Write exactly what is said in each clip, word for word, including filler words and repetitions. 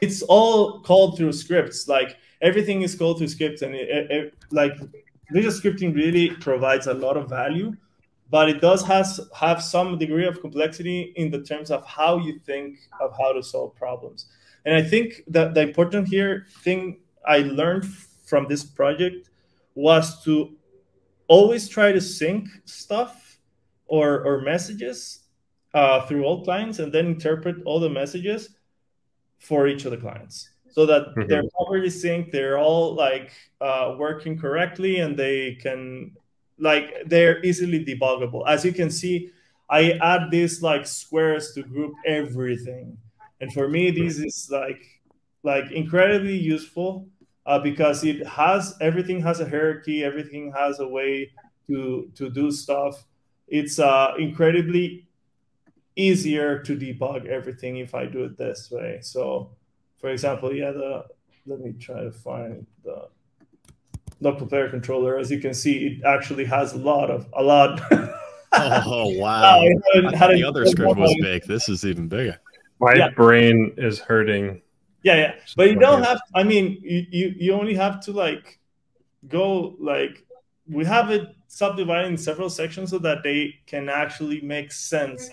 It's all called through scripts. Like everything is called through scripts, and it, it, it, like visual scripting really provides a lot of value, but it does has have some degree of complexity in the terms of how you think of how to solve problems. And I think that the important here thing I learned from this project was to always try to sync stuff or or messages uh, through all clients, and then interpret all the messages for each of the clients, so that mm-hmm. they're properly synced, they're all like uh, working correctly, and they can like they're easily debuggable. As you can see, I add these like squares to group everything, and for me, this is like like incredibly useful uh, because it has everything has a hierarchy, everything has a way to to do stuff. It's uh, incredibly easier to debug everything if I do it this way. So, for example, yeah, the let me try to find the local player controller. As you can see, it actually has a lot of a lot. Oh wow! Uh, had, had the other script was big. This is even bigger. My yeah. brain is hurting. Yeah, yeah, so but you don't have. I mean, you, you you only have to like go like we have it subdivided in several sections so that they can actually make sense.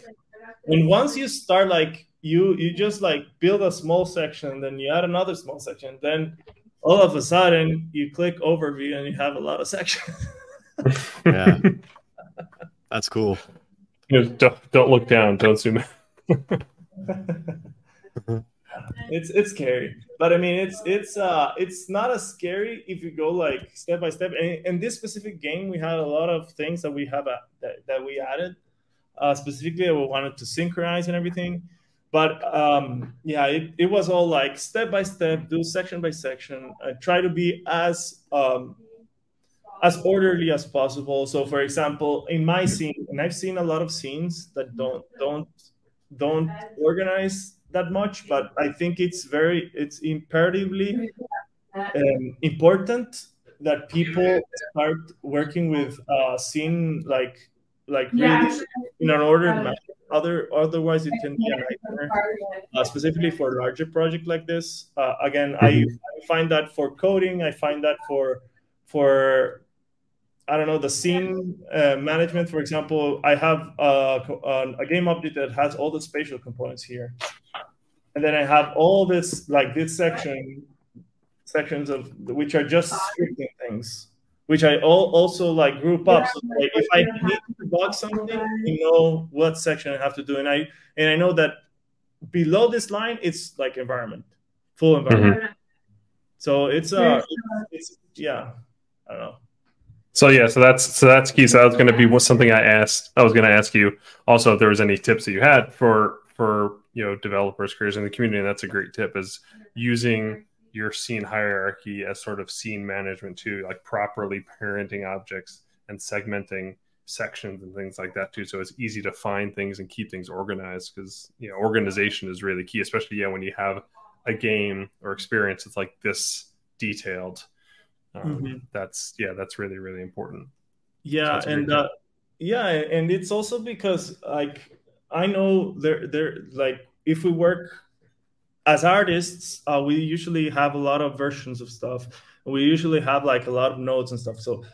And once you start, like, you you just, like, build a small section, then you add another small section. Then all of a sudden, you click overview, and you have a lot of sections. Yeah. That's cool. You know, don't, don't look down. Don't zoom in. It's it's scary, but I mean it's it's uh it's not as scary if you go like step by step. And in this specific game, we had a lot of things that we have uh, that, that we added uh, specifically. We wanted to synchronize and everything, but um, yeah, it, it was all like step by step, do section by section. I try to be as um, as orderly as possible. So, for example, in my scene, and I've seen a lot of scenes that don't don't don't organize that much, but I think it's very it's imperatively um, important that people start working with uh scene like like really in an order manner. Other otherwise it can be a nightmare, uh, specifically for a larger project like this. Uh, again, I, I find that for coding, I find that for for I don't know, the scene uh, management, for example. I have uh, a game update that has all the spatial components here. And then I have all this, like this section, sections of which are just scripting things, which I all also like group up. So like if I need to debug something, you know what section I have to do. And I and I know that below this line, it's like environment, full environment. Mm-hmm. So it's uh, it's, it's yeah, I don't know. So yeah, so that's so that's key. So that was going to be something I asked. I was going to ask you also if there was any tips that you had for for. you know, developers, creators in the community. And that's a great tip, is using your scene hierarchy as sort of scene management too, like properly parenting objects and segmenting sections and things like that too. So it's easy to find things and keep things organized, because, you know, organization is really key, especially yeah, when you have a game or experience that's like this detailed. Um, mm-hmm. That's, yeah, that's really, really important. Yeah. So and uh, yeah. And it's also because like, I know there, there. Like, if we work as artists, uh, we usually have a lot of versions of stuff. We usually have like a lot of notes and stuff. So,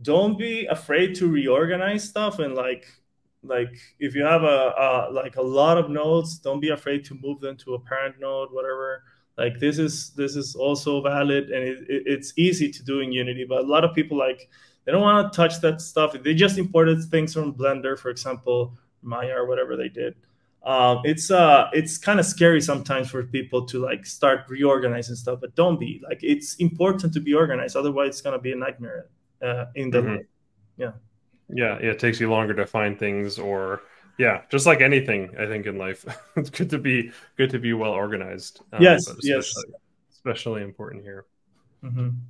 don't be afraid to reorganize stuff. And like, like if you have a, a like a lot of notes, don't be afraid to move them to a parent node, whatever. Like this is this is also valid, and it, it, it's easy to do in Unity. But a lot of people like they don't want to touch that stuff. They just imported things from Blender, for example. Maya or whatever they did. Um, it's uh, it's kind of scary sometimes for people to like start reorganizing stuff, but don't be like it's important to be organized. Otherwise, it's gonna be a nightmare. Uh, in the mm-hmm. yeah, yeah, yeah. It takes you longer to find things, or yeah, just like anything. I think in life, it's good to be good to be well organized. Um, yes, especially, yes, especially important here. Mm-hmm.